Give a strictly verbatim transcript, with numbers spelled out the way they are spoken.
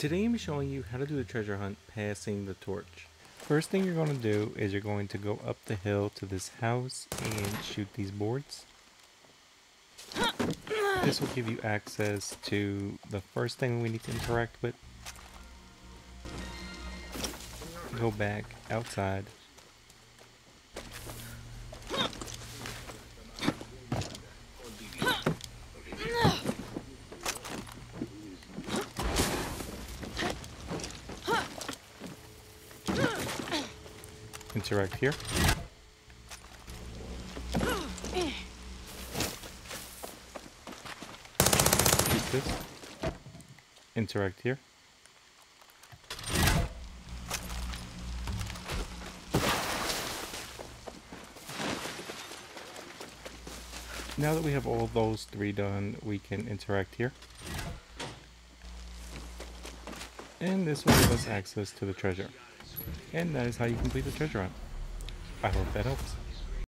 Today I'm showing you how to do the treasure hunt passing the torch. First thing you're going to do is you're going to go up the hill to this house and shoot these boards. This will give you access to the first thing we need to interact with. Go back outside. Interact here. Shoot this. Interact here. Now that we have all those three done, we can interact here. And this will give us access to the treasure. And that is how you complete the treasure hunt. I hope that helps.